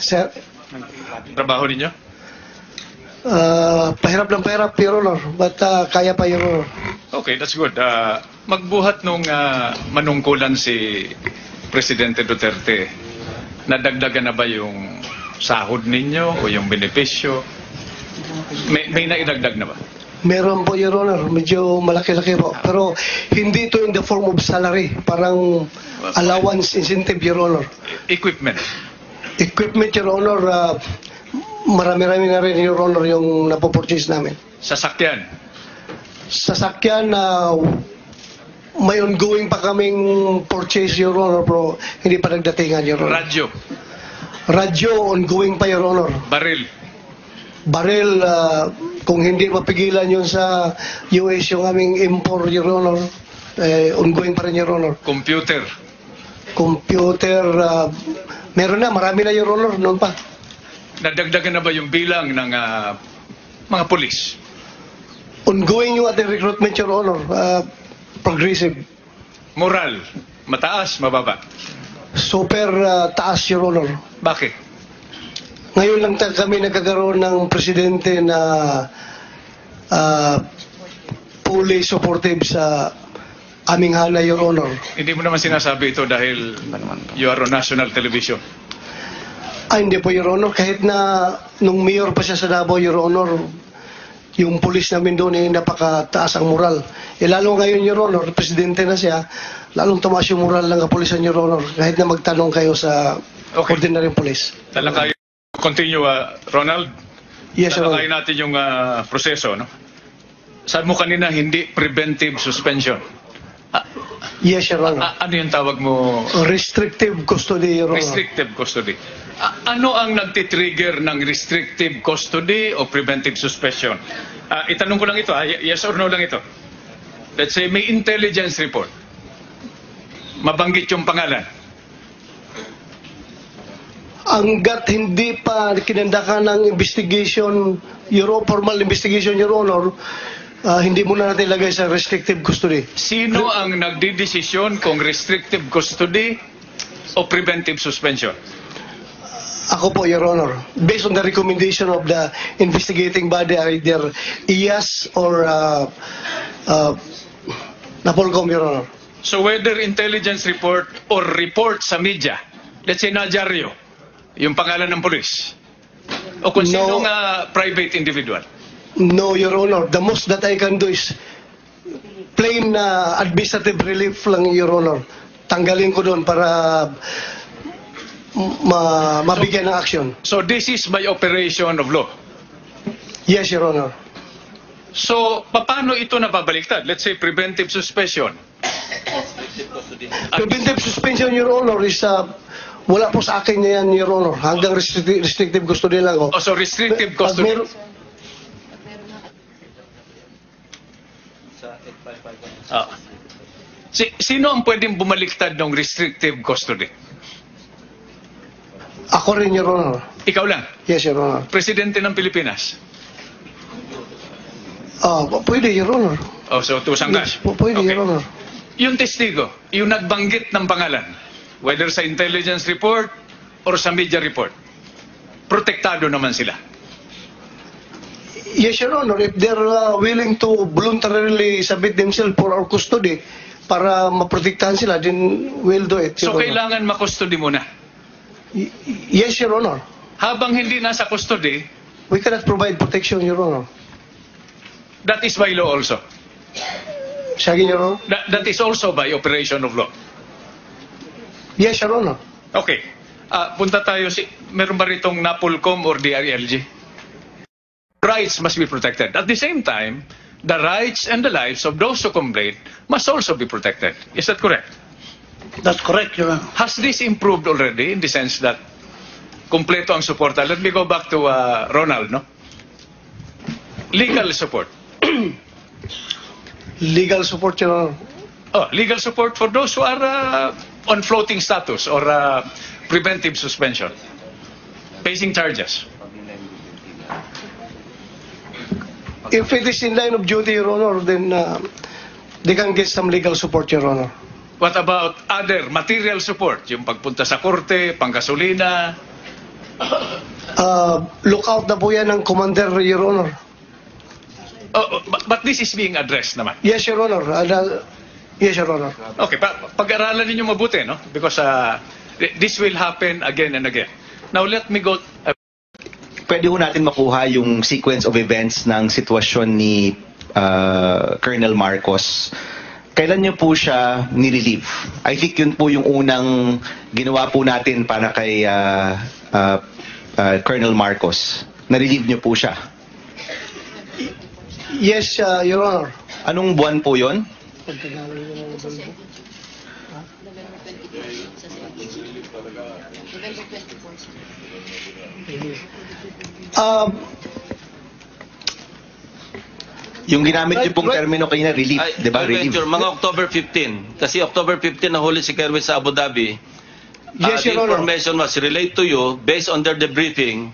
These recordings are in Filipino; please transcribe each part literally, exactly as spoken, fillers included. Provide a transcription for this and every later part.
Sir, trabaho ninyo? Uh, pahirap lang pahirap, Your Honor. But uh, kaya pa, Your Honor. Okay, that's good. Uh, magbuhat nung uh, manungkulan si Presidente Duterte, nadagdagan na ba yung sahod ninyo o yung benepisyo? May, may naidagdag na ba? Meron po, Your Honor. Medyo malaki-laki po. Pero hindi ito in the form of salary. Parang allowance incentive, Your Honor. Equipment? Equipment, Your Honor. Uh, Marami-rami na rin, Your Honor, yung napopurchase namin. Sasakyan? Sasakyan na uh, may ongoing pa kaming purchase, Your Honor, pero hindi pa nagdatingan, Your Honor. Radyo? Radyo, ongoing pa, Your Honor. Baril? Baril, uh, kung hindi mapigilan yun sa U S yung aming import, Your Honor, eh, ongoing pa rin, Your Honor. Computer? Computer, uh, meron na, marami na, Your Honor, noon pa. Nadagdagan na ba yung bilang ng uh, mga polis? Ongoing yung ating recruitment, Your Honor. Uh, progressive. Moral? Mataas, mababa? Super uh, taas, Your Honor. Bakit? Ngayon lang kami nagkakaroon ng presidente na uh, fully supportive sa aming hala, Your Honor. Hindi mo naman sinasabi ito dahil you are on national television. Ah, hindi po, Your Honor. Kahit na nung mayor pa siya sa Davao, Your Honor, yung pulis namin doon ay eh, napakataas ang moral. E lalo ngayon, Your Honor, presidente na siya, lalong tumaas yung moral ng kapulisan, Your Honor. Kahit na magtanong kayo sa okay. ordinaryong pulis. Talakay kayo. Continue, uh, Ronald. Yes, Your Honor. Talakay natin yung uh, proseso, no? Sabi mo kanina, hindi preventive suspension. Ah, yes, Your Honor. Ano yung tawag mo? Restrictive custody, Your Honor. Restrictive custody. Ano ang nagtitrigger ng restrictive custody o preventive suspension? Uh, itanong ko lang ito, ha? Yes or no lang ito. Let's say may intelligence report. Mabanggit yung pangalan. Hanggat hindi pa kinandakan ng investigation, Euro, formal investigation, Your Honor, uh, hindi muna natin ilagay sa restrictive custody. Sino ang nagdidesisyon kung restrictive custody o preventive suspension? Ako po, Your Honor. Based on the recommendation of the investigating body, either I A S or uh, uh, Napolcom, Your Honor. So whether intelligence report or report sa media, let's say Najaryo, yung pangalan ng polis, o kung sinong uh, private individual? No, Your Honor. The most that I can do is plain uh, administrative relief lang, Your Honor. Tanggalin ko doon para... Ma mabigyan ng aksyon. So this is by operation of law? Yes, Your Honor. So, paano ito napabaliktad? Let's say preventive suspension. Preventive suspension, Your Honor, is uh, wala po sa akin yan, Your Honor. Hanggang restrictive, restrictive custody lang ako. Oh, so restrictive custody. Ah. Sino ang pwedeng bumaliktad ng restrictive custody? Ako rin, Your Honor. Ikaw lang? Yes, Your Honor. Presidente ng Pilipinas? Ah, uh, pwede, Your Honor. Oh, so tusanggas? Yes, pwede, okay. Your Honor. Yung testigo, yung nagbanggit ng pangalan, whether sa intelligence report or sa media report, protektado naman sila? Yes, Your Honor. If they're uh, willing to voluntarily submit themselves for our custody para maprotektahan sila, then we'll do it. Your so, Honor. Kailangan makustody muna? Yes, Your Honor. Habang hindi nasa custody, we cannot provide protection, Your Honor. That is by law also. Saging, Your Honor? That, that is also by operation of law. Yes, Your Honor. Okay. Uh, punta tayo, si, meron ba ritong Napolcom or D R L G? Rights must be protected. At the same time, the rights and the lives of those who complain must also be protected. Is that correct? That's correct, Your Honor. Has this improved already in the sense that kumpleto ang suporta? Let me go back to uh, Ronald, no? Legal support. Legal support, Your Honor. Oh, legal support for those who are uh, on floating status or uh, preventive suspension, facing charges. If it is in line of duty, Your Honor, then uh, they can get some legal support, Your Honor. What about other material support? Yung pagpunta sa korte, panggasolina, Uh, lookout na po yan ng Commander, Your Honor. Uh, but, but this is being addressed naman? Yes, Your Honor. Uh, yes, Your Honor. Okay, pa pag-aralan ninyo mabuti, no? Because uh, this will happen again and again. Now, let me go... Uh, Pwede ho natin makuha yung sequence of events ng sitwasyon ni uh, Colonel Marcos. Kailan niyo po siya nirelieve? I think yun po yung unang ginawa po natin para kay uh, uh, uh, Colonel Marcos. Narelieve niyo po siya? Yes, uh, Your Honor. Anong buwan po yun? Um, yung ginamit right, niyo pong right. termino kanina, relief, di ba? Relief. Mga October fifteen. Kasi October fifteen nahuli si Kerwin sa Abu Dhabi. Yes, uh, the information was relayed to you based on their debriefing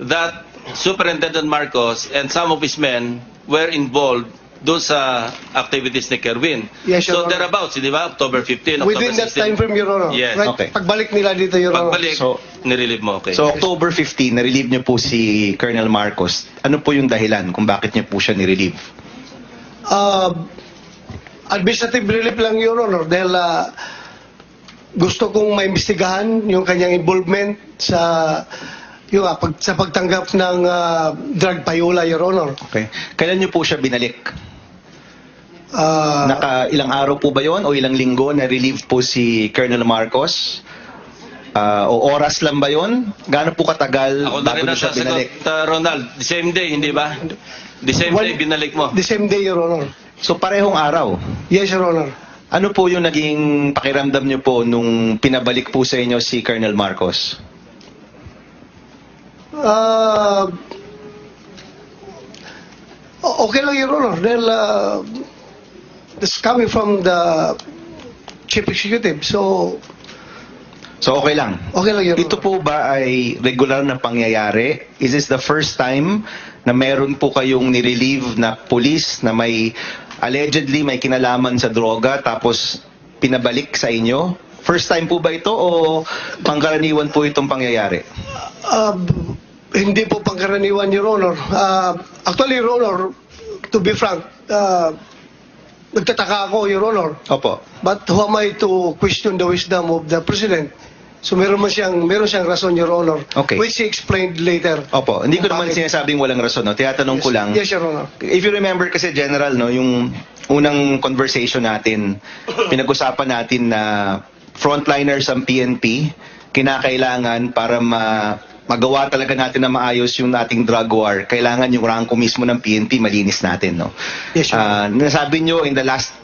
that Superintendent Marcos and some of his men were involved doon sa activities ni Kerwin. Yes, so thereabouts, di ba? October fifteen, October sixteen. Within that time frame, Your Honor. Yes. Right? Okay. Pagbalik nila dito, Your Honor. Pagbalik, so, nirelieve mo, okay. So October fifteen, nirelieve niyo po si Colonel Marcos. Ano po yung dahilan kung bakit niyo po siya nirelieve? Uh, administrative relief lang, Your Honor. Dahil uh, gusto kong maimbestigahan yung kanyang involvement sa... Yung, uh, pag, sa pagtanggap ng uh, drug payola, Your Honor. Okay. Kailan niyo po siya binalik? Uh, Naka ilang araw po ba yon o ilang linggo na relieved po si Colonel Marcos? Uh, o oras lang ba yon? Gaano po katagal ako bago niyo siya binalik? Ako uh, Ronald, the same day, hindi ba? The same One, day binalik mo? The same day, Your Honor. So parehong araw? Yes, Your Honor. Ano po yung naging pakiramdam niyo po nung pinabalik po sa inyo si Colonel Marcos? Uh, okay lang, Your Honor. Dahil uh, this coming from the Chief Executive. So, so okay lang? Okay lang, Your Honor. Ito po ba ay regular na pangyayari? Is this the first time na meron po kayong nirelieve na police na may allegedly may kinalaman sa droga tapos pinabalik sa inyo? First time po ba ito o pangkaraniwan po itong pangyayari? Uh, Hindi po pangkaraniwan, Your Honor. Uh, actually, Your Honor, to be frank, uh, nagtataka ako, Your Honor. Opo. But who am I to question the wisdom of the President? So meron man siyang, meron siyang rason, Your Honor. Okay. Which he explained later. Opo. Hindi ko naman sinasabing walang rason. No? Tinatanong yes. ko lang. Yes, Your Honor. If you remember kasi, General, no, yung unang conversation natin, pinag-usapan natin na frontliners ang P N P, kinakailangan para ma... magawa talaga natin na maayos yung ating drug war, kailangan yung ranko mismo ng P N P malinis natin, no? Yes, sir. Uh, nasabi nyo in the last,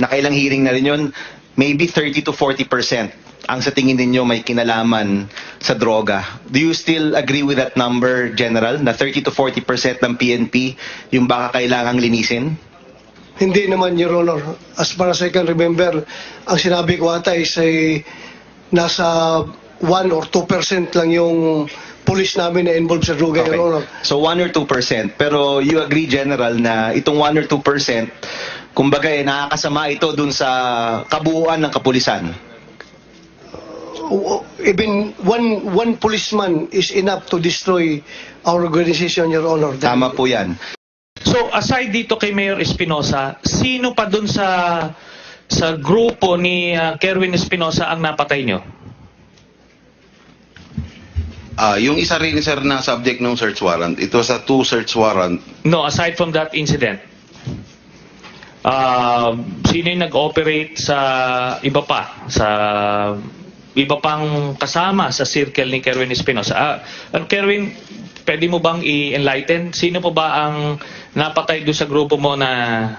nakailang hearing na rin yun, maybe thirty to forty percent ang sa tingin ninyo may kinalaman sa droga. Do you still agree with that number, General, na thirty to forty percent ng P N P yung baka kailangang linisin? Hindi naman, Your Honor. As far as I can remember, ang sinabi ko ata is ay nasa... one or two percent lang yung police namin na involved sa droga. Okay. So one or two percent. Pero you agree, General, na itong one or two percent, kumbaga eh, nakakasama ito dun sa kabuuan ng kapulisan? Uh, even one, one policeman is enough to destroy our organization, Your Honor. Tama po yan. So aside dito kay Mayor Espinosa, sino pa dun sa, sa grupo ni uh, Kerwin Espinosa ang napatay nyo? Ah, uh, yung isa rin, sir, na subject ng search warrant. It was a two search warrant. No, aside from that incident. Uh, sino yung nag-operate sa iba pa? Sa iba pang kasama sa circle ni Kerwin Espinosa. Uh, Kerwin, pwede mo bang i-enlighten? Sino po ba ang napatay doon sa grupo mo na...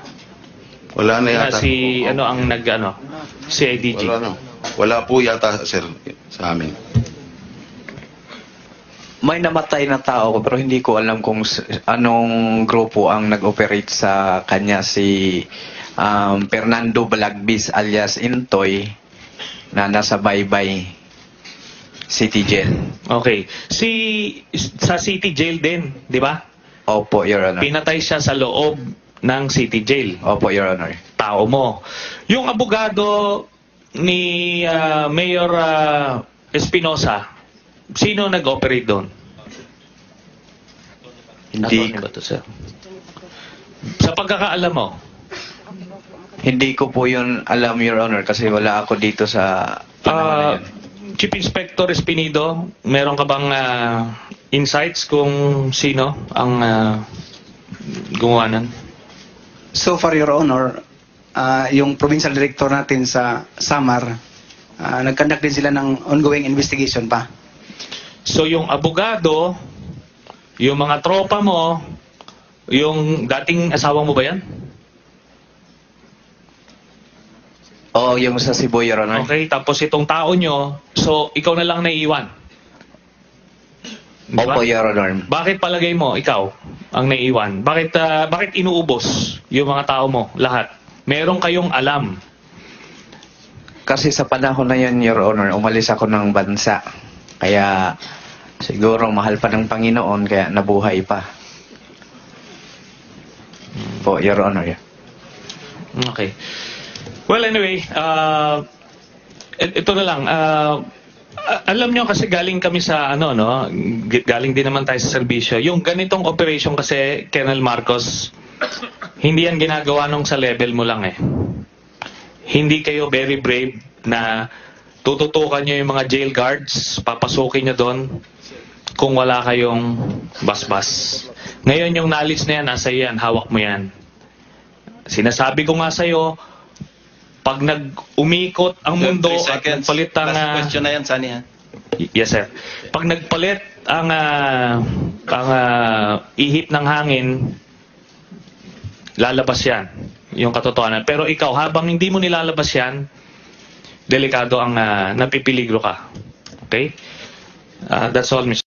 Wala na yata. Na si, ano, ang nag, ano, C I D G. Wala, no. Wala po yata, sir, sa amin. May namatay na tao pero hindi ko alam kung anong grupo ang nag-operate sa kanya, si um, Fernando Balagbis alias Intoy na nasa Baybay City Jail. Okay. Si sa City Jail din, di ba? Opo, Your Honor. Pinatay siya sa loob ng City Jail. Opo, Your Honor. Tao mo. Yung abogado ni uh, Mayor uh, Espinosa, Sino nag-operate doon? Hindi ko to, sir. Sa pagkakaalam mo? Hindi ko po yun alam, Your Honor, kasi wala ako dito sa... Uh, Chief Inspector Espinido, meron ka bang uh, insights kung sino ang uh, gumawa nun? So far, Your Honor, uh, yung provincial director natin sa Samar, uh, nag-conduct din sila ng ongoing investigation pa. So yung abogado, yung mga tropa mo, yung dating asawa mo ba yan? Oo, yung sa Cebu, Your Honor. Okay, tapos itong tao nyo, so ikaw na lang naiiwan? Diba? Opo, Your Honor. Bakit palagay mo, ikaw ang naiiwan? Bakit, uh, bakit inuubos yung mga tao mo, lahat? Meron kayong alam? Kasi sa panahon na yun, Your Honor, umalis ako ng bansa. Kaya siguro mahal pa ng Panginoon, kaya nabuhay pa. Po, Your Honor. Yeah. Okay. Well, anyway, uh, ito na lang. Uh, alam nyo kasi galing kami sa, ano, no? Galing din naman tayo sa serbisyo. Yung ganitong operation kasi, Colonel Marcos, hindi yan ginagawa nung sa level mo lang eh. Hindi kayo very brave na... Tututukan nyo yung mga jail guards, papasukin nyo doon kung wala kayong basbas. Ngayon yung knowledge na yan, nasa yan, hawak mo yan. Sinasabi ko nga sa'yo, pag nag-umikot ang mundo at nagpalit ang... Last question na yan, Sunny, ha? Yes, sir. Pag nagpalit ang, uh, ang uh, ihip ng hangin, lalabas yan, yung katotohanan. Pero ikaw, habang hindi mo nilalabas yan, delikado ang uh, napipiligro ka. Okay? Uh, that's all, Mister